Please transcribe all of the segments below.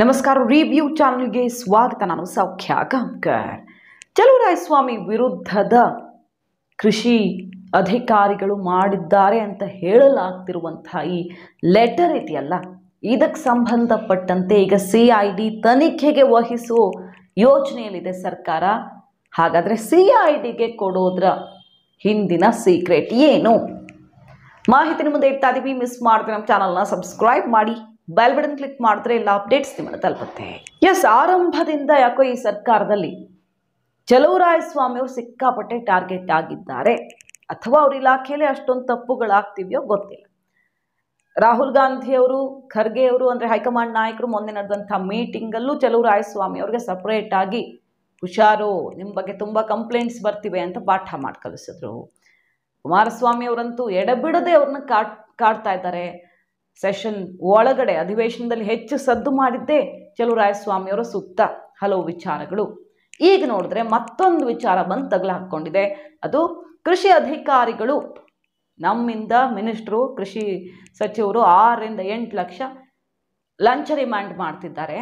ನಮಸ್ಕಾರ ರಿವ್ಯೂ ಚಾನೆಲ್ಗೆ ಸ್ವಾಗತ. ನಾನು ಸೌಖ್ಯ ಗಂಕರ್. ಚೆಲುವರಾಯ ಸ್ವಾಮಿ ವಿರುದ್ಧದ ಕೃಷಿ ಅಧಿಕಾರಿಗಳು ಮಾಡಿದ್ದಾರೆ ಅಂತ ಹೇಳಲಾಗ್ತಿರುವಂತಹ ಈ ಲೆಟರ್ ಇದೆಯಲ್ಲ, ಇದಕ್ಕೆ ಸಂಬಂಧಪಟ್ಟಂತೆ ಈಗ ಸಿಐಡಿ ತನಿಖೆಗೆ ವಹಿಸುವ ಯೋಜನೆಯಲ್ಲಿದೆ ಸರ್ಕಾರ. ಹಾಗಾದರೆ ಸಿಐಡಿಗೆ ಕೊಡೋದ್ರ ಹಿಂದಿನ ಸೀಕ್ರೆಟ್ ಏನು? ಮಾಹಿತಿ ಮುಂದೆ ಇಡ್ತಾ ಇದೀವಿ. ಮಿಸ್ ಮಾಡಿದ್ರೆ ನಮ್ಮ ಚಾನಲ್ನ ಸಬ್ಸ್ಕ್ರೈಬ್ ಮಾಡಿ, ಬೆಲ್ ಬಟನ್ ಕ್ಲಿಕ್ ಮಾಡಿದ್ರೆ ಎಲ್ಲ ಅಪ್ಡೇಟ್ಸ್ ನಿಮ್ಮನ್ನು ತಲುಪುತ್ತೆ. ಎಸ್, ಆರಂಭದಿಂದ ಯಾಕೋ ಈ ಸರ್ಕಾರದಲ್ಲಿ ಚೆಲುವರಾಯ ಸ್ವಾಮಿಯವರು ಸಿಕ್ಕಾಪಟ್ಟೆ ಟಾರ್ಗೆಟ್ ಆಗಿದ್ದಾರೆ, ಅಥವಾ ಅವ್ರ ಇಲಾಖೆಯಲ್ಲಿ ಅಷ್ಟೊಂದು ತಪ್ಪುಗಳಾಗ್ತಿವೆಯೋ ಗೊತ್ತಿಲ್ಲ. ರಾಹುಲ್ ಗಾಂಧಿ ಅವರು, ಖರ್ಗೆ ಅವರು ಅಂದರೆ ಹೈಕಮಾಂಡ್ ನಾಯಕರು ಮೊನ್ನೆ ನಡೆದಂಥ ಮೀಟಿಂಗಲ್ಲೂ ಚೆಲುವರಾಯ ಸ್ವಾಮಿ ಅವ್ರಿಗೆ ಸಪ್ರೇಟ್ ಆಗಿ ಹುಷಾರು, ನಿಮ್ಮ ಬಗ್ಗೆ ತುಂಬ ಕಂಪ್ಲೇಂಟ್ಸ್ ಬರ್ತಿವೆ ಅಂತ ಪಾಠ ಮಾಡಿ ಕಲಿಸಿದ್ರು. ಕುಮಾರಸ್ವಾಮಿ ಅವರಂತೂ ಎಡೆಬಿಡದೆ ಅವ್ರನ್ನ ಕಾಡ್ತಾ ಇದ್ದಾರೆ. ಸೆಷನ್ ಒಳಗಡೆ ಅಧಿವೇಶನದಲ್ಲಿ ಹೆಚ್ಚು ಸದ್ದು ಮಾಡಿದ್ದೇ ಚೆಲುವರಾಯ ಸ್ವಾಮಿಯವರ ಸೂಕ್ತ ಹಲವು ವಿಚಾರಗಳು. ಈಗ ನೋಡಿದ್ರೆ ಮತ್ತೊಂದು ವಿಚಾರ ಬಂದು ತಗಲಾಕೊಂಡಿದೆ. ಅದು ಕೃಷಿ ಅಧಿಕಾರಿಗಳು ನಮ್ಮಿಂದ ಮಿನಿಸ್ಟ್ರು, ಕೃಷಿ ಸಚಿವರು 6 ರಿಂದ 8 ಲಕ್ಷ ಲಂಚ ರಿಮ್ಯಾಂಡ್ ಮಾಡ್ತಿದ್ದಾರೆ,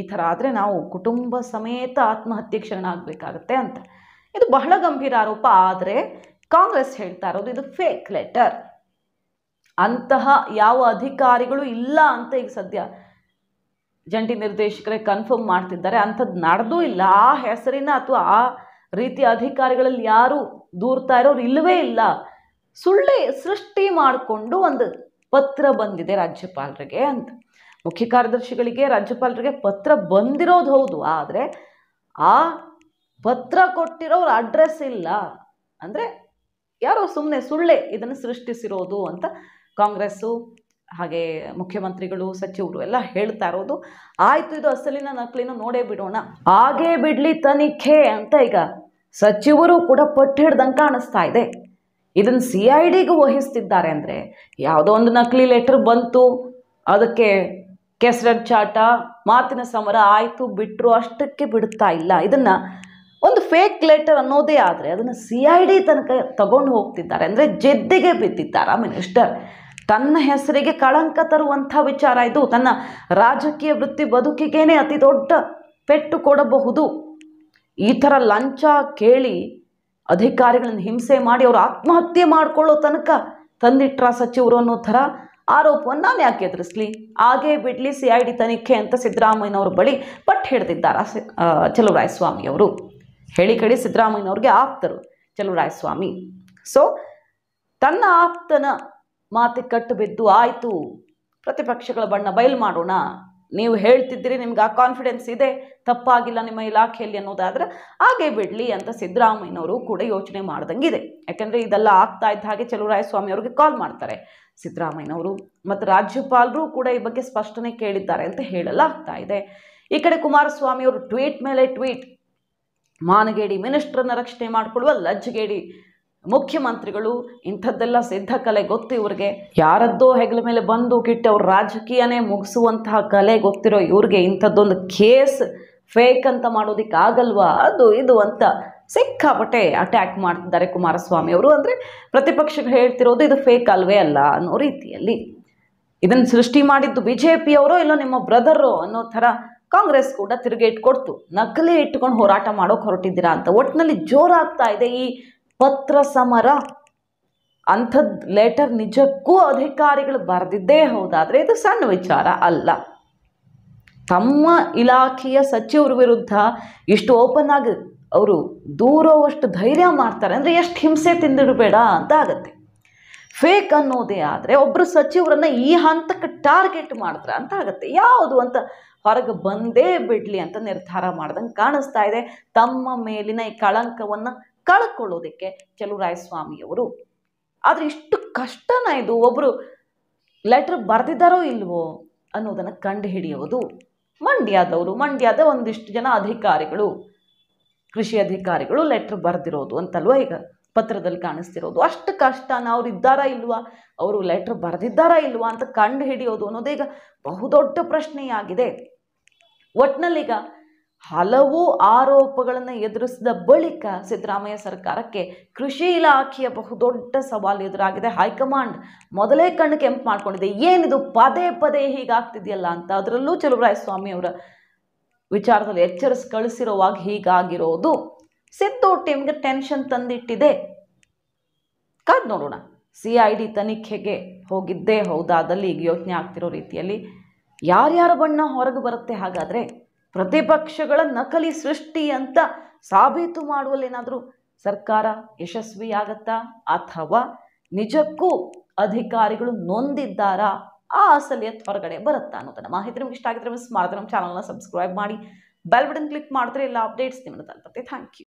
ಈ ಥರ ಆದರೆ ನಾವು ಕುಟುಂಬ ಸಮೇತ ಆತ್ಮಹತ್ಯೆಗೆ ಶರಣಾಗಬೇಕಾಗತ್ತೆ ಅಂತ. ಇದು ಬಹಳ ಗಂಭೀರ ಆರೋಪ. ಆದರೆ ಕಾಂಗ್ರೆಸ್ ಹೇಳ್ತಾ ಇರೋದು ಇದು ಫೇಕ್ ಲೆಟರ್, ಅಂತಹ ಯಾವ ಅಧಿಕಾರಿಗಳು ಇಲ್ಲ ಅಂತ ಈಗ ಸದ್ಯ ಜಂಟಿ ನಿರ್ದೇಶಕರೇ ಕನ್ಫರ್ಮ್ ಮಾಡ್ತಿದ್ದಾರೆ. ಅಂಥದ್ದು ನಡೆದೂ ಇಲ್ಲ, ಆ ಹೆಸರಿನ ಅಥವಾ ಆ ರೀತಿಯ ಅಧಿಕಾರಿಗಳಲ್ಲಿ ಯಾರು ದೂರ್ತಾ ಇರೋರು ಇಲ್ಲವೇ ಇಲ್ಲ. ಸುಳ್ಳೆ ಸೃಷ್ಟಿ ಮಾಡಿಕೊಂಡು ಒಂದು ಪತ್ರ ಬಂದಿದೆ ರಾಜ್ಯಪಾಲರಿಗೆ ಅಂತ, ಮುಖ್ಯ ಕಾರ್ಯದರ್ಶಿಗಳಿಗೆ ರಾಜ್ಯಪಾಲರಿಗೆ ಪತ್ರ ಬಂದಿರೋದು ಹೌದು. ಆದರೆ ಆ ಪತ್ರ ಕೊಟ್ಟಿರೋರು ಅಡ್ರೆಸ್ ಇಲ್ಲ, ಅಂದರೆ ಯಾರೋ ಸುಮ್ಮನೆ ಸುಳ್ಳೆ ಇದನ್ನು ಸೃಷ್ಟಿಸಿರೋದು ಅಂತ ಕಾಂಗ್ರೆಸ್ಸು ಹಾಗೆ ಮುಖ್ಯಮಂತ್ರಿಗಳು ಸಚಿವರು ಎಲ್ಲ ಹೇಳ್ತಾ ಇರೋದು. ಆಯಿತು, ಇದು ಅಸಲಿನ ನಕಲಿನ ನೋಡೇ ಬಿಡೋಣ, ಹಾಗೇ ಬಿಡಲಿ ತನಿಖೆ ಅಂತ ಈಗ ಸಚಿವರು ಕೂಡ ಪಟ್ಟು ಹಿಡ್ದಂಗೆ ಕಾಣಿಸ್ತಾ ಇದೆ. ಇದನ್ನು ಸಿ ಐ ಡಿಗೂ ವಹಿಸ್ತಿದ್ದಾರೆ ಅಂದರೆ, ಯಾವುದೋ ಒಂದು ನಕಲಿ ಲೆಟರ್ ಬಂತು, ಅದಕ್ಕೆ ಕೆಸರಚ್ಚಾಟ, ಮಾತಿನ ಸಮರ ಆಯಿತು ಬಿಟ್ಟರು, ಅಷ್ಟಕ್ಕೆ ಬಿಡ್ತಾ ಇಲ್ಲ. ಇದನ್ನು ಒಂದು ಫೇಕ್ ಲೆಟರ್ ಅನ್ನೋದೇ ಆದರೆ ಅದನ್ನು ಸಿ ಐ ಡಿ ತನಕ ತಗೊಂಡು ಹೋಗ್ತಿದ್ದಾರೆ. ಅಂದರೆ ಜಿದ್ದಿಗೆ ಬಿದ್ದಿದ್ದಾರೆ ಮಿನಿಸ್ಟರ್. ತನ್ನ ಹೆಸರಿಗೆ ಕಳಂಕ ತರುವಂಥ ವಿಚಾರ ಇದು, ತನ್ನ ರಾಜಕೀಯ ವೃತ್ತಿ ಬದುಕಿಗೇನೆ ಅತಿ ದೊಡ್ಡ ಪೆಟ್ಟು ಕೊಡಬಹುದು. ಈ ಥರ ಲಂಚ ಕೇಳಿ ಅಧಿಕಾರಿಗಳನ್ನು ಹಿಂಸೆ ಮಾಡಿ ಅವರು ಆತ್ಮಹತ್ಯೆ ಮಾಡಿಕೊಳ್ಳೋ ತನಕ ತಂದಿಟ್ರ ಸಚಿವರು ಅನ್ನೋ ಥರ ಆರೋಪವನ್ನು ನಾನು ಯಾಕೆ ಎದುರಿಸಲಿ, ಹಾಗೇ ಬಿಡಲಿ ಸಿ ಐ ಡಿ ತನಿಖೆ ಅಂತ ಸಿದ್ದರಾಮಯ್ಯನವ್ರ ಬಳಿ ಪಟ್ಟು ಹಿಡಿದಿದ್ದಾರೆ ಚೆಲುವರಾಯ ಸ್ವಾಮಿಯವರು. ಹೇಳಿ ಕಡೆ ಸಿದ್ದರಾಮಯ್ಯನವ್ರಿಗೆ ಆಪ್ತರು ಚೆಲುವರಾಯ ಸ್ವಾಮಿ. ಸೊ ತನ್ನ ಆಪ್ತನ ಮಾತಿಗೆ ಕಟ್ಟು ಬಿದ್ದು, ಆಯಿತು ಪ್ರತಿಪಕ್ಷಗಳ ಬಣ್ಣ ಬಯಲು ಮಾಡೋಣ, ನೀವು ಹೇಳ್ತಿದ್ದೀರಿ, ನಿಮ್ಗೆ ಆ ಕಾನ್ಫಿಡೆನ್ಸ್ ಇದೆ, ತಪ್ಪಾಗಿಲ್ಲ ನಿಮ್ಮ ಇಲಾಖೆಯಲ್ಲಿ ಅನ್ನೋದಾದರೆ ಹಾಗೆ ಬಿಡಲಿ ಅಂತ ಸಿದ್ದರಾಮಯ್ಯನವರು ಕೂಡ ಯೋಚನೆ ಮಾಡ್ದಂಗಿದೆ. ಯಾಕೆಂದರೆ ಇದೆಲ್ಲ ಆಗ್ತಾ ಇದ್ದ ಹಾಗೆ ಚೆಲುವರಾಯ ಸ್ವಾಮಿಯವ್ರಿಗೆ ಕಾಲ್ ಮಾಡ್ತಾರೆ ಸಿದ್ದರಾಮಯ್ಯನವರು, ಮತ್ತು ರಾಜ್ಯಪಾಲರು ಕೂಡ ಈ ಬಗ್ಗೆ ಸ್ಪಷ್ಟನೆ ಕೇಳಿದ್ದಾರೆ ಅಂತ ಹೇಳಲಾಗ್ತಾ ಇದೆ. ಈ ಕಡೆ ಕುಮಾರಸ್ವಾಮಿಯವರು ಟ್ವೀಟ್ ಮೇಲೆ ಟ್ವೀಟ್, ಮಾನಗೇಡಿ ಮಿನಿಸ್ಟ್ರನ್ನ ರಕ್ಷಣೆ ಮಾಡಿಕೊಳ್ಳುವ ಲಜ್ಜಗೇಡಿ ಮುಖ್ಯಮಂತ್ರಿಗಳು, ಇಂಥದ್ದೆಲ್ಲ ಸಿದ್ಧಕಲೆ ಗೊತ್ತು ಇವ್ರಿಗೆ. ಯಾರದ್ದೋ ಹೆಗಲ ಮೇಲೆ ಬಂದು ಕಿಟ್ಟು ಅವ್ರ ರಾಜಕೀಯನೇ ಮುಗಿಸುವಂತಹ ಕಲೆ ಗೊತ್ತಿರೋ ಇವ್ರಿಗೆ ಇಂಥದ್ದೊಂದು ಕೇಸ್ ಫೇಕ್ ಅಂತ ಮಾಡೋದಕ್ಕೆ ಆಗಲ್ವಾ, ಅದು ಇದು ಅಂತ ಸಿಕ್ಕಾಪಟ್ಟೆ ಅಟ್ಯಾಕ್ ಮಾಡ್ತಿದ್ದಾರೆ ಕುಮಾರಸ್ವಾಮಿಯವರು. ಅಂದರೆ ಪ್ರತಿಪಕ್ಷಗಳು ಹೇಳ್ತಿರೋದು ಇದು ಫೇಕ್ ಅಲ್ವೇ ಅಲ್ಲ ಅನ್ನೋ ರೀತಿಯಲ್ಲಿ, ಇದನ್ನು ಸೃಷ್ಟಿ ಮಾಡಿದ್ದು ಬಿ ಜೆ ಪಿಯವರೋ ಇಲ್ಲೋ ನಿಮ್ಮ ಬ್ರದರೋ ಅನ್ನೋ ಥರ ಕಾಂಗ್ರೆಸ್ ಕೂಡ ತಿರುಗೇಟ್ ಕೊಡ್ತು, ನಕಲಿ ಇಟ್ಕೊಂಡು ಹೋರಾಟ ಮಾಡೋಕೆ ಹೊರಟಿದ್ದೀರಾ ಅಂತ. ಒಟ್ಟಿನಲ್ಲಿ ಜೋರಾಗ್ತಾ ಇದೆ ಈ ಪತ್ರ ಸಮರ. ಅಂಥದ್ದು ಲೆಟರ್ ನಿಜಕ್ಕೂ ಅಧಿಕಾರಿಗಳು ಬರೆದಿದ್ದೇ ಹೌದಾದರೆ ಇದು ಸಣ್ಣ ವಿಚಾರ ಅಲ್ಲ. ತಮ್ಮ ಇಲಾಖೆಯ ಸಚಿವರ ವಿರುದ್ಧ ಇಷ್ಟು ಓಪನ್ ಆಗಿ ಅವರು ದೂರೋವಷ್ಟು ಧೈರ್ಯ ಮಾಡ್ತಾರೆ ಅಂದರೆ ಎಷ್ಟು ಹಿಂಸೆ ತಿಂದಿಡಬೇಡ ಅಂತ ಆಗುತ್ತೆ. ಫೇಕ್ ಅನ್ನೋದೇ ಆದರೆ ಒಬ್ಬರು ಸಚಿವರನ್ನು ಈ ಹಂತಕ್ಕೆ ಟಾರ್ಗೆಟ್ ಮಾಡಿದ್ರೆ ಅಂತ ಆಗುತ್ತೆ. ಯಾವುದು ಅಂತ ಹೊರಗೆ ಬಂದೇ ಬಿಡಲಿ ಅಂತ ನಿರ್ಧಾರ ಮಾಡ್ದಂಗೆ ಕಾಣಿಸ್ತಾ ಇದೆ. ತಮ್ಮ ಮೇಲಿನ ಈ ಕಳಂಕವನ್ನು ಕಳ್ಕೊಳ್ಳೋದಕ್ಕೆ ಚೆಲುವರಾಯ ಸ್ವಾಮಿಯವರು. ಆದರೆ ಇಷ್ಟು ಕಷ್ಟನ ಇದು, ಒಬ್ಬರು ಲೆಟ್ರ್ ಬರೆದಿದ್ದಾರೋ ಇಲ್ವೋ ಅನ್ನೋದನ್ನು ಕಂಡು ಹಿಡಿಯೋದು. ಮಂಡ್ಯದವರು, ಮಂಡ್ಯದ ಒಂದಿಷ್ಟು ಜನ ಅಧಿಕಾರಿಗಳು, ಕೃಷಿ ಅಧಿಕಾರಿಗಳು ಲೆಟ್ರ್ ಬರೆದಿರೋದು ಅಂತಲ್ವ ಈಗ ಪತ್ರದಲ್ಲಿ ಕಾಣಿಸ್ತಿರೋದು. ಅಷ್ಟು ಕಷ್ಟನ, ಅವ್ರು ಇದ್ದಾರಾ ಇಲ್ವಾ, ಅವರು ಲೆಟ್ರ್ ಬರೆದಿದ್ದಾರಾ ಇಲ್ವಾ ಅಂತ ಕಂಡು ಹಿಡಿಯೋದು ಅನ್ನೋದೇ ಈಗ ಬಹುದೊಡ್ಡ ಪ್ರಶ್ನೆಯಾಗಿದೆ. ಒಟ್ಟಿನಲ್ಲೀಗ ಹಲವು ಆರೋಪಗಳನ್ನು ಎದುರಿಸಿದ ಬಳಿಕ ಸಿದ್ದರಾಮಯ್ಯ ಸರ್ಕಾರಕ್ಕೆ ಕೃಷಿ ಇಲಾಖೆಯ ಬಹುದೊಡ್ಡ ಸವಾಲು ಎದುರಾಗಿದೆ. ಹೈಕಮಾಂಡ್ ಮೊದಲೇ ಕಣ್ಣು ಕೆಂಪು ಮಾಡಿಕೊಂಡಿದೆ. ಏನಿದು ಪದೇ ಪದೇ ಹೀಗಾಗ್ತಿದೆಯಲ್ಲ ಅಂತ. ಅದರಲ್ಲೂ ಚೆಲುವರಾಯ ಸ್ವಾಮಿ ಅವರ ವಿಚಾರದಲ್ಲಿ ಎಚ್ಚರಿಸಿ ಕಳಿಸಿರುವಾಗ ಹೀಗಾಗಿರೋದು ಸಿದ್ದು ಟೀಮ್ಗೆ ಟೆನ್ಷನ್ ತಂದಿಟ್ಟಿದೆ. ಕಾದ್ ನೋಡೋಣ. CID ತನಿಖೆಗೆ ಹೋಗಿದ್ದೇ ಹೌದಾದಲ್ಲಿ ಈಗ ಯೋಚನೆ ಆಗ್ತಿರೋ ರೀತಿಯಲ್ಲಿ ಯಾರ್ಯಾರ ಬಣ್ಣ ಹೊರಗೆ ಬರುತ್ತೆ. ಹಾಗಾದರೆ ಪ್ರತಿಪಕ್ಷಗಳ ನಕಲಿ ಸೃಷ್ಟಿ ಅಂತ ಸಾಬೀತು ಮಾಡುವಲ್ಲಿ ಏನಾದರೂ ಸರ್ಕಾರ ಯಶಸ್ವಿಯಾಗತ್ತಾ ಅಥವಾ ನಿಜಕ್ಕೂ ಅಧಿಕಾರಿಗಳು ನೊಂದಿದ್ದಾರಾ? ಆ ಅಸಲಿಯತ್ ಹೊರಗಡೆ ಬರುತ್ತಾ ಅನ್ನೋದನ್ನ ಮಾಹಿತಿ ನಿಮ್ಗೆ ಇಷ್ಟ ಆಗಿದ್ರೆ ಮಿಸ್ ಮಾಡಿದ್ರೆ ನಮ್ಮ ಚಾನಲ್ನ ಸಬ್ಸ್ಕ್ರೈಬ್ ಮಾಡಿ ಬೆಲ್ ಬಟನ್ ಕ್ಲಿಕ್ ಮಾಡಿದ್ರೆ ಎಲ್ಲ ಅಪ್ಡೇಟ್ಸ್ ನಿಮ್ಮನ್ನು ತಲುಪುತ್ತೆ. Thank you.